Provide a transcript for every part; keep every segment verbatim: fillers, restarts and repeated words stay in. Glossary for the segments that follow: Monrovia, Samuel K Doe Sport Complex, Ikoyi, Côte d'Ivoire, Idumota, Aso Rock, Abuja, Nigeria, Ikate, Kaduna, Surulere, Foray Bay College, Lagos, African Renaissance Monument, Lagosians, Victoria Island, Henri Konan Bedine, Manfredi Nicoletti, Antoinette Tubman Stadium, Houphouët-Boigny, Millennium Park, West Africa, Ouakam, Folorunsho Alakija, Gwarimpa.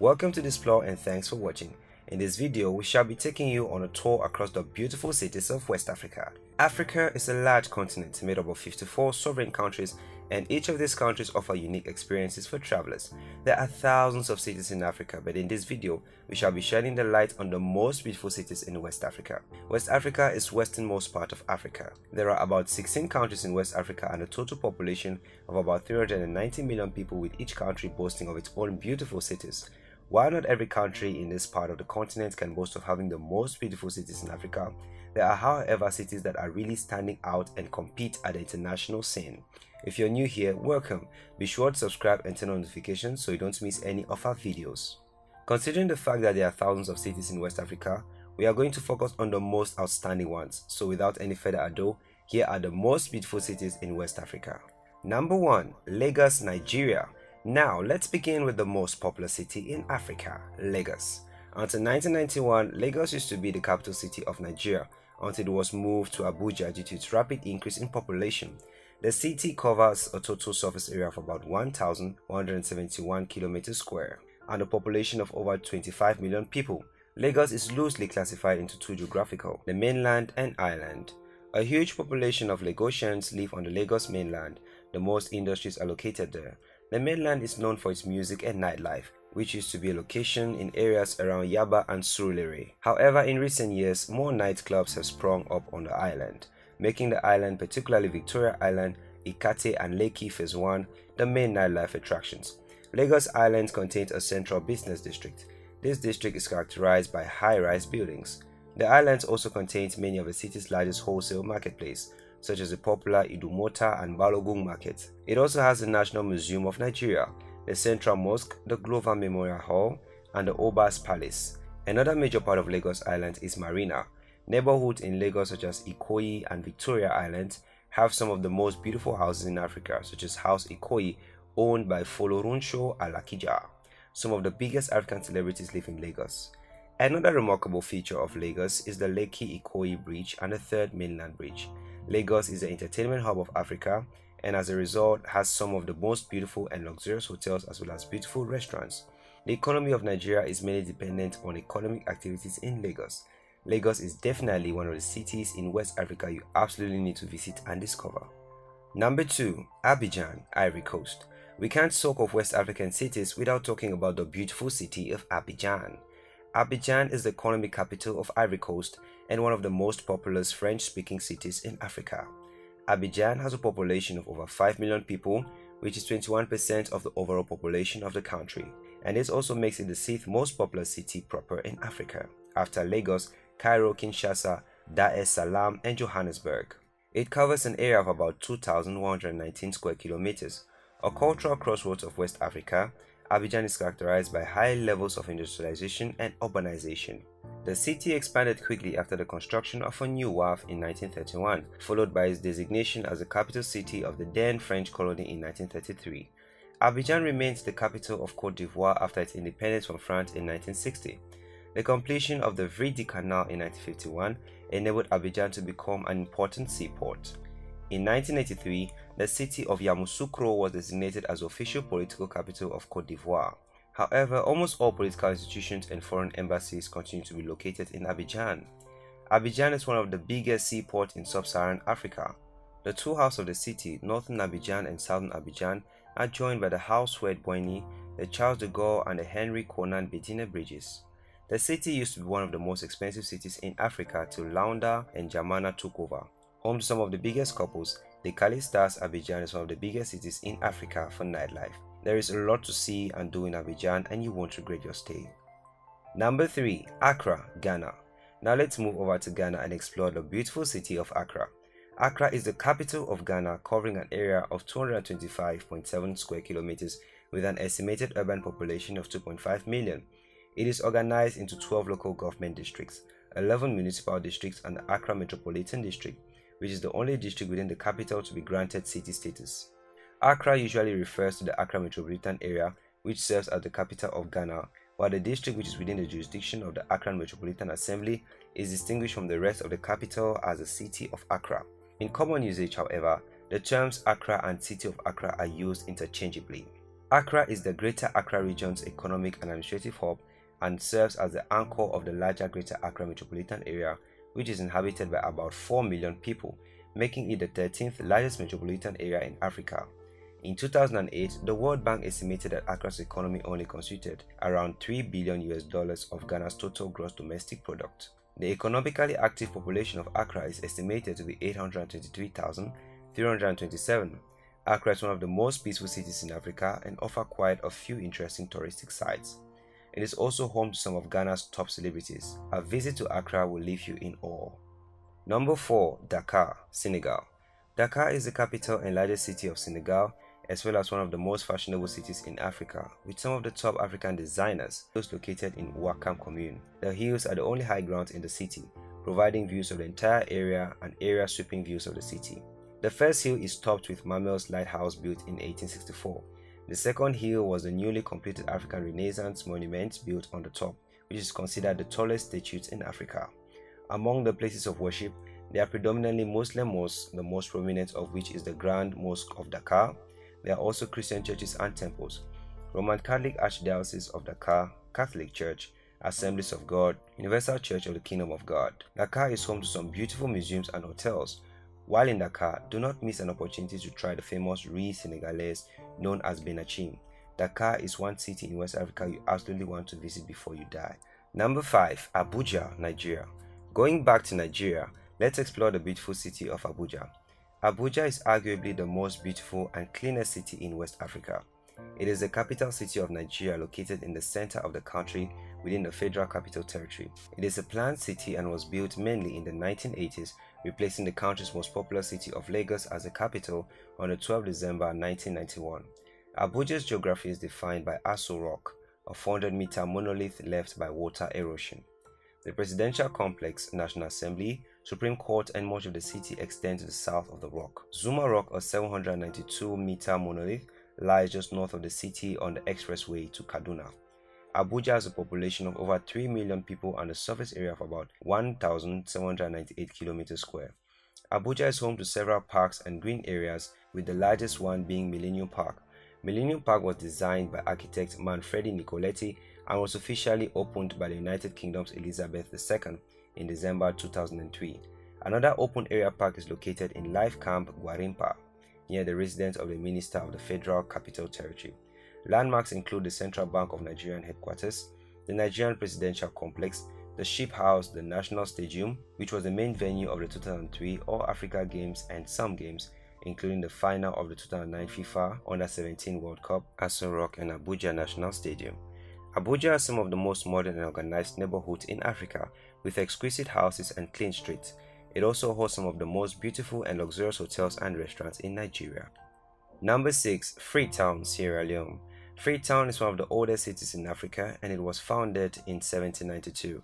Welcome to Displore and thanks for watching. In this video, we shall be taking you on a tour across the beautiful cities of West Africa. Africa is a large continent made up of fifty-four sovereign countries, and each of these countries offer unique experiences for travelers. There are thousands of cities in Africa, but in this video, we shall be shedding the light on the most beautiful cities in West Africa. West Africa is the westernmost part of Africa. There are about sixteen countries in West Africa and a total population of about three hundred ninety million people, with each country boasting of its own beautiful cities. While not every country in this part of the continent can boast of having the most beautiful cities in Africa, there are however cities that are really standing out and compete at the international scene. If you're new here, welcome. Be sure to subscribe and turn on notifications so you don't miss any of our videos. Considering the fact that there are thousands of cities in West Africa, we are going to focus on the most outstanding ones. So without any further ado, here are the most beautiful cities in West Africa. Number one. Lagos, Nigeria. Now, let's begin with the most popular city in Africa, Lagos. Until nineteen ninety-one, Lagos used to be the capital city of Nigeria until it was moved to Abuja due to its rapid increase in population. The city covers a total surface area of about one thousand one hundred seventy-one kilometers square and a population of over twenty-five million people. Lagos is loosely classified into two geographical, the mainland and island. A huge population of Lagosians live on the Lagos mainland. The most industries are located there. The mainland is known for its music and nightlife, which used to be a location in areas around Yaba and Surulere. However, in recent years, more nightclubs have sprung up on the island, making the island, particularly Victoria Island, Ikate and Lekki Phase one, the main nightlife attractions. Lagos Island contains a central business district. This district is characterized by high-rise buildings. The island also contains many of the city's largest wholesale marketplaces, such as the popular Idumota and Balogun markets. It also has the National Museum of Nigeria, the Central Mosque, the Glover Memorial Hall, and the Oba's Palace. Another major part of Lagos Island is Marina. Neighborhoods in Lagos such as Ikoyi and Victoria Island have some of the most beautiful houses in Africa, such as House Ikoyi, owned by Folorunsho Alakija. Some of the biggest African celebrities live in Lagos. Another remarkable feature of Lagos is the Lekki Ikoyi Bridge and the Third Mainland Bridge. Lagos is the entertainment hub of Africa and as a result has some of the most beautiful and luxurious hotels as well as beautiful restaurants. The economy of Nigeria is mainly dependent on economic activities in Lagos. Lagos is definitely one of the cities in West Africa you absolutely need to visit and discover. Number two. Abidjan, Ivory Coast. We can't talk of West African cities without talking about the beautiful city of Abidjan. Abidjan is the economic capital of Ivory Coast and one of the most populous French-speaking cities in Africa. Abidjan has a population of over five million people, which is twenty-one percent of the overall population of the country, and this also makes it the sixth most populous city proper in Africa, after Lagos, Cairo, Kinshasa, Dar es Salaam, and Johannesburg. It covers an area of about two thousand one hundred nineteen square kilometers. A cultural crossroads of West Africa, Abidjan is characterized by high levels of industrialization and urbanization. The city expanded quickly after the construction of a new wharf in nineteen thirty-one, followed by its designation as the capital city of the then French colony in nineteen thirty-three. Abidjan remains the capital of Côte d'Ivoire after its independence from France in nineteen sixty. The completion of the Vridi Canal in nineteen fifty-one enabled Abidjan to become an important seaport. In nineteen eighty-three, the city of Yamoussoukro was designated as official political capital of Côte d'Ivoire. However, almost all political institutions and foreign embassies continue to be located in Abidjan. Abidjan is one of the biggest seaports in sub-Saharan Africa. The two halves of the city, northern Abidjan and southern Abidjan, are joined by the Houphouët-Boigny, the Charles de Gaulle and the Henri Konan Bedine bridges. The city used to be one of the most expensive cities in Africa till Luanda and Jamana took over. Home to some of the biggest couples, the Cali Stars, Abidjan is one of the biggest cities in Africa for nightlife. There is a lot to see and do in Abidjan and you won't regret your stay. Number three. Accra, Ghana. Now let's move over to Ghana and explore the beautiful city of Accra. Accra is the capital of Ghana, covering an area of two hundred twenty-five point seven square kilometers with an estimated urban population of two point five million. It is organized into twelve local government districts, eleven municipal districts and the Accra Metropolitan District, which is the only district within the capital to be granted city status. Accra usually refers to the Accra Metropolitan Area, which serves as the capital of Ghana, while the district which is within the jurisdiction of the Accra Metropolitan Assembly is distinguished from the rest of the capital as the City of Accra. In common usage, however, the terms Accra and City of Accra are used interchangeably. Accra is the Greater Accra region's economic and administrative hub and serves as the anchor of the larger Greater Accra metropolitan area, which is inhabited by about four million people, making it the thirteenth largest metropolitan area in Africa. In two thousand eight, the World Bank estimated that Accra's economy only constituted around three billion U S dollars of Ghana's total gross domestic product. The economically active population of Accra is estimated to be eight hundred twenty-three thousand three hundred twenty-seven. Accra is one of the most peaceful cities in Africa and offers quite a few interesting touristic sites. It is also home to some of Ghana's top celebrities. A visit to Accra will leave you in awe. Number four. Dakar, Senegal. Dakar is the capital and largest city of Senegal, as well as one of the most fashionable cities in Africa, with some of the top African designers, those located in Ouakam commune. The hills are the only high grounds in the city, providing views of the entire area and area sweeping views of the city. The first hill is topped with Mamelles Lighthouse, built in eighteen sixty-four. The second hill was the newly completed African Renaissance Monument built on the top, which is considered the tallest statue in Africa. Among the places of worship, there are predominantly Muslim mosques, the most prominent of which is the Grand Mosque of Dakar. There are also Christian churches and temples: Roman Catholic Archdiocese of Dakar, Catholic Church, Assemblies of God, Universal Church of the Kingdom of God. Dakar is home to some beautiful museums and hotels. While in Dakar, do not miss an opportunity to try the famous Riz Senegalese known as Benachin. Dakar is one city in West Africa you absolutely want to visit before you die. Number five. Abuja, Nigeria. Going back to Nigeria, let's explore the beautiful city of Abuja. Abuja is arguably the most beautiful and cleanest city in West Africa. It is the capital city of Nigeria, located in the center of the country within the Federal Capital Territory. It is a planned city and was built mainly in the nineteen eighties, replacing the country's most popular city of Lagos as the capital on the twelfth of December nineteen ninety-one. Abuja's geography is defined by Aso Rock, a four hundred meter monolith left by water erosion. The Presidential Complex, National Assembly, Supreme Court and much of the city extend to the south of the rock. Zuma Rock, a seven hundred ninety-two meter monolith, lies just north of the city on the expressway to Kaduna. Abuja has a population of over three million people and a surface area of about one thousand seven hundred ninety-eight kilometers square. Abuja is home to several parks and green areas, with the largest one being Millennium Park. Millennium Park was designed by architect Manfredi Nicoletti and was officially opened by the United Kingdom's Elizabeth the Second in December two thousand three. Another open area park is located in Life Camp Gwarimpa, near the residence of the Minister of the Federal Capital Territory. Landmarks include the Central Bank of Nigerian Headquarters, the Nigerian Presidential Complex, the Ship House, the National Stadium, which was the main venue of the two thousand three All Africa Games and some games, including the final of the two thousand nine FIFA Under seventeen World Cup, Aso Rock and Abuja National Stadium. Abuja has some of the most modern and organized neighborhoods in Africa, with exquisite houses and clean streets. It also hosts some of the most beautiful and luxurious hotels and restaurants in Nigeria. Number six. Freetown, Sierra Leone. Freetown is one of the oldest cities in Africa and it was founded in seventeen ninety-two.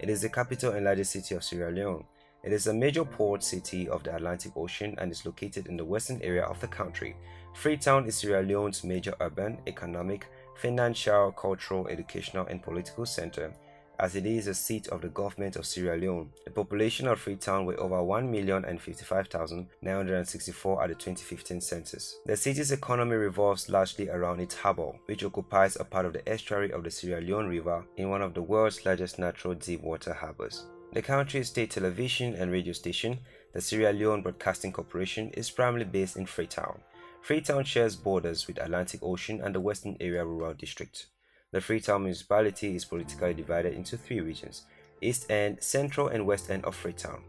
It is the capital and largest city of Sierra Leone. It is a major port city of the Atlantic Ocean and is located in the western area of the country. Freetown is Sierra Leone's major urban, economic, financial, cultural, educational and political center, as it is the seat of the government of Sierra Leone. The population of Freetown were over one million fifty-five thousand nine hundred sixty-four at the twenty fifteen census. The city's economy revolves largely around its harbour, which occupies a part of the estuary of the Sierra Leone River in one of the world's largest natural deep-water harbours. The country's state television and radio station, the Sierra Leone Broadcasting Corporation, is primarily based in Freetown. Freetown shares borders with Atlantic Ocean and the Western Area Rural District. The Freetown municipality is politically divided into three regions: East End, Central and West End of Freetown.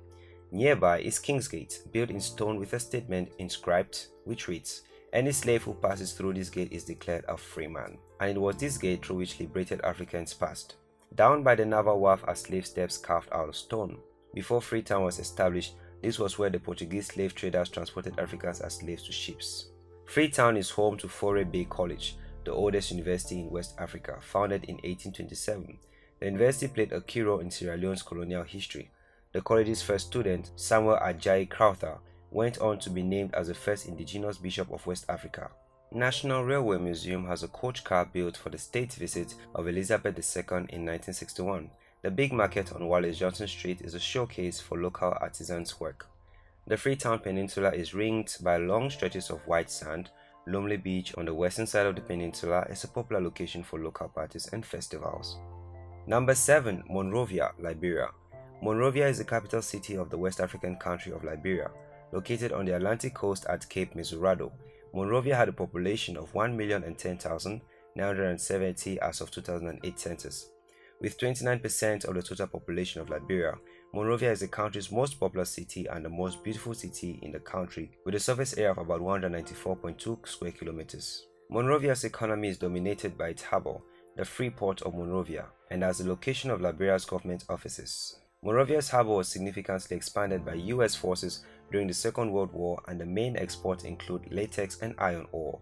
Nearby is Kingsgate, built in stone with a statement inscribed which reads, "Any slave who passes through this gate is declared a free man." And it was this gate through which liberated Africans passed. Down by the naval wharf are slave steps carved out of stone. Before Freetown was established, this was where the Portuguese slave traders transported Africans as slaves to ships. Freetown is home to Foray Bay College, the oldest university in West Africa, founded in eighteen twenty-seven. The university played a key role in Sierra Leone's colonial history. The college's first student, Samuel Ajayi Crowther, went on to be named as the first indigenous bishop of West Africa. National Railway Museum has a coach car built for the state visit of Elizabeth the Second in nineteen sixty-one. The Big Market on Wallace Johnson Street is a showcase for local artisans' work. The Freetown Peninsula is ringed by long stretches of white sand, Lomley Beach on the western side of the peninsula is a popular location for local parties and festivals. Number seven. Monrovia, Liberia. Monrovia is the capital city of the West African country of Liberia, located on the Atlantic coast at Cape Misurado. Monrovia had a population of one million ten thousand nine hundred seventy as of two thousand eight census. With twenty-nine percent of the total population of Liberia, Monrovia is the country's most popular city and the most beautiful city in the country, with a surface area of about one hundred ninety-four point two square kilometers. Monrovia's economy is dominated by its harbour, the Free Port of Monrovia, and as the location of Liberia's government offices. Monrovia's harbour was significantly expanded by U S forces during the Second World War, and the main exports include latex and iron ore.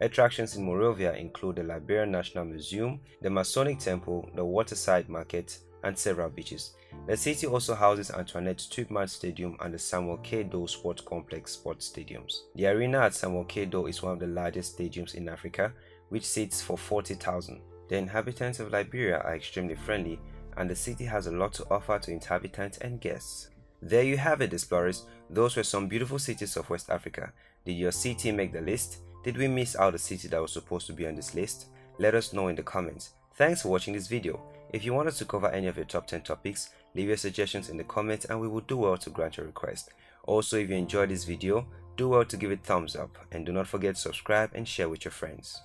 Attractions in Monrovia include the Liberian National Museum, the Masonic Temple, the Waterside Market, and several beaches. The city also houses Antoinette Tubman Stadium and the Samuel K Doe Sport Complex sports stadiums. The arena at Samuel K Doe is one of the largest stadiums in Africa, which seats for forty thousand. The inhabitants of Liberia are extremely friendly, and the city has a lot to offer to inhabitants and guests. There you have it, explorers. Those were some beautiful cities of West Africa. Did your city make the list? Did we miss out a city that was supposed to be on this list? Let us know in the comments. Thanks for watching this video. If you want us to cover any of your top ten topics, leave your suggestions in the comments and we will do well to grant your request. Also, if you enjoyed this video, do well to give it a thumbs up and do not forget to subscribe and share with your friends.